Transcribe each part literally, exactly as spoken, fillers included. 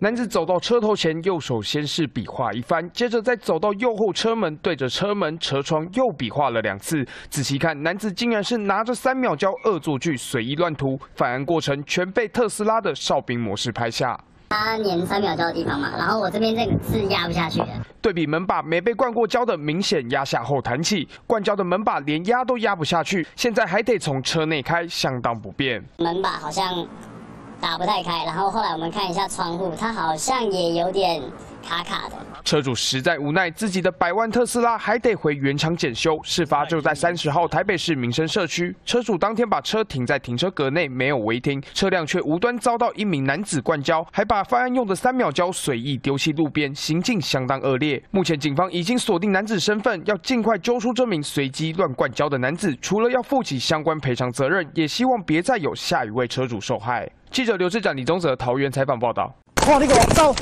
男子走到车头前，右手先是比划一番，接着再走到右后车门，对着车门、车窗又比划了两次。仔细看，男子竟然是拿着三秒胶恶作剧随意乱涂，犯案过程全被特斯拉的哨兵模式拍下。 他粘三秒胶的地方嘛，然后我这边这个是压不下去的。对比门把没被灌过胶的，明显压下后弹起；灌胶的门把连压都压不下去，现在还得从车内开，相当不便。门把好像打不太开，然后后来我们看一下窗户，它好像也有点卡卡的。车主实在无奈，自己的百万特斯拉还得回原厂检修。事发就在三十号台北市民生社区，车主当天把车停在停车格内，没有违停，车辆却无端遭到一名男子灌胶，还把犯案用的三秒胶随意丢弃路边，行径相当恶劣。目前警方已经锁定男子身份，要尽快揪出这名随机乱灌胶的男子。除了要负起相关赔偿责任，也希望别再有下一位车主受害。 记者刘志展、李宗泽桃园采访报道。哇，那个王昭，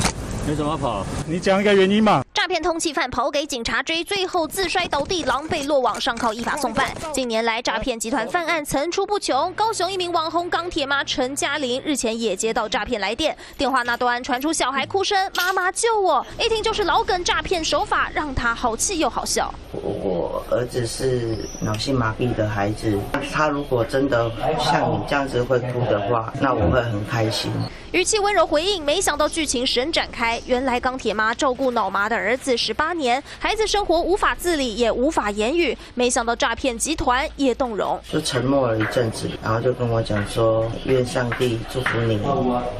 你怎么跑？你讲一个原因嘛。诈骗通缉犯跑给警察追，最后自摔倒地，狼狈落网，上铐依法送办。近年来，诈骗集团犯案层出不穷。高雄一名网红钢铁妈陈嘉玲日前也接到诈骗来电，电话那端传出小孩哭声：“妈妈救我！”一听就是老梗诈骗手法，让她好气又好笑。我儿子是脑性麻痹的孩子，他如果真的像你这样子会哭的话，那我。 会很开心。语气温柔回应，没想到剧情神展开。原来钢铁妈照顾脑麻的儿子十八年，孩子生活无法自理，也无法言语。没想到诈骗集团也动容，就沉默了一阵子，然后就跟我讲说：“愿上帝祝福你，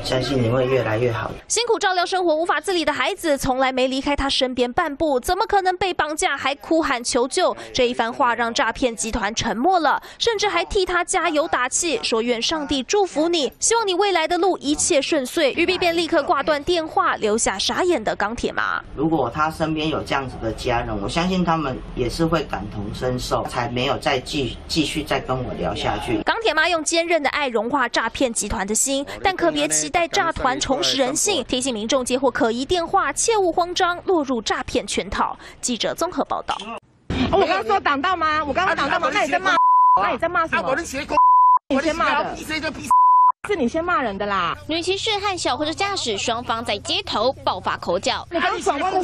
相信你会越来越好。”辛苦照料生活无法自理的孩子，从来没离开他身边半步，怎么可能被绑架还哭喊求救？这一番话让诈骗集团沉默了，甚至还替他加油打气，说：“愿上帝祝福你。” 希望你未来的路一切顺遂，玉碧便立刻挂断电话，留下傻眼的钢铁妈。如果他身边有这样子的家人，我相信他们也是会感同身受，才没有再继继续再跟我聊下去。钢铁妈用坚韧的爱融化诈骗集团的心，但可别期待诈团重拾人性，提醒民众接获可疑电话，切勿慌张，落入诈骗圈套。记者综合报道。哦、我刚刚说挡到吗？我刚刚挡到吗？那你在骂？那你在骂什么？我的鞋狗，你先骂的。 是你先骂人的啦！女骑士和小货车驾驶双方在街头爆发口角。你刚转弯的，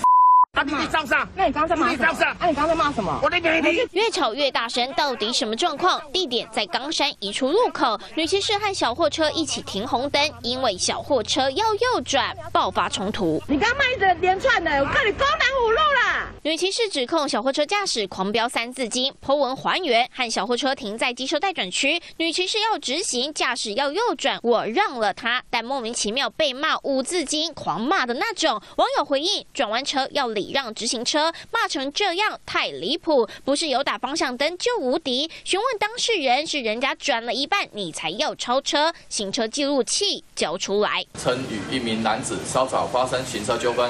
啊你招上？那你刚在骂什么？啊你刚在骂什么？我的妹妹！越吵越大声，到底什么状况？地点在冈山一处路口，女骑士和小货车一起停红灯，因为小货车要右转，爆发冲突。你刚骂一整连串的，我看你高难五路啦！ 女骑士指控小货车驾驶狂飙三字经，po文还原，和小货车停在机车待转区，女骑士要直行，驾驶要右转，我让了她，但莫名其妙被骂五字经，狂骂的那种。网友回应：转弯车要礼让直行车，骂成这样太离谱，不是有打方向灯就无敌。询问当事人，是人家转了一半，你才要超车，行车记录器交出来。曾与一名男子稍早发生行车纠纷，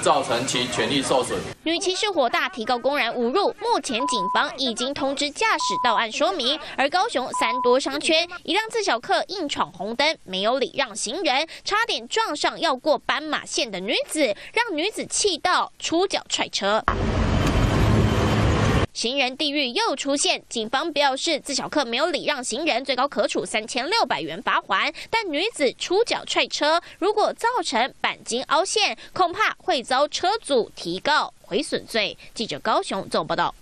造成其权益受损。女骑。 女骑士火大，提告公然侮辱。目前警方已经通知驾驶到案说明。而高雄三多商圈，一辆自小客硬闯红灯，没有礼让行人，差点撞上要过斑马线的女子，让女子气到出脚踹车。 行人地狱又出现，警方表示自小客没有礼让行人，最高可处三千六百元罚款。但女子出脚踹车，如果造成钣金凹陷，恐怕会遭车主提告毁损罪。记者高雄综合报道。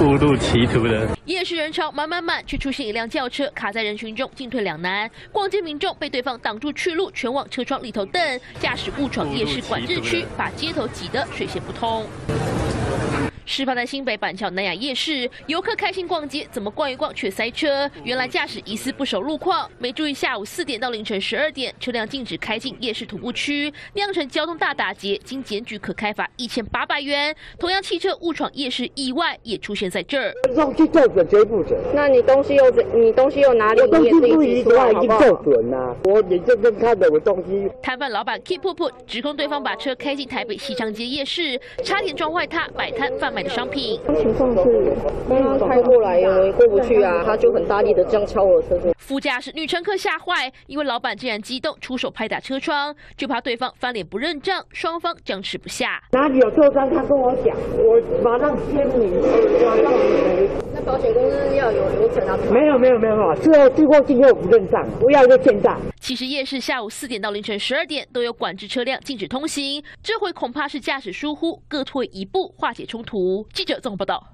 误入歧途了。夜市人潮满满满，却出现一辆轿车卡在人群中，进退两难。逛街民众被对方挡住去路，全往车窗里头瞪。驾驶误闯夜市管制区，把街头挤得水泄不通。 事发在新北板桥南雅夜市，游客开心逛街，怎么逛一逛却塞车。原来驾驶疑似不熟路况，没注意下午四点到凌晨十二点，车辆禁止开进夜市徒步区，酿成交通大打劫。经检举可开罚一千八百元。同样汽车误闯夜市意外也出现在这儿。东西就准绝不准。那你东西又你东西又哪里？我东西不一样，已经就准了。我眼睁睁看着我东西。摊贩老板 K 破破指控对方把车开进台北西昌街夜市，差点撞坏他摆摊贩卖。 买的商品，群众是刚刚开过来，我也过不去啊，他就很大力的这样敲我的车子。副驾驶女乘客吓坏，因为老板竟然激动出手拍打车窗，就怕对方翻脸不认账，双方僵持不下。哪里有受伤？他跟我讲，我马上签名，马上。保险公司要有流程啊？没有没有没有没有，这个地方今天我不认账，不要一个欠账。其实夜市下午四点到凌晨十二点都有管制车辆禁止通行，这回恐怕是驾驶疏忽，各退一步化解冲突。记者综合报道。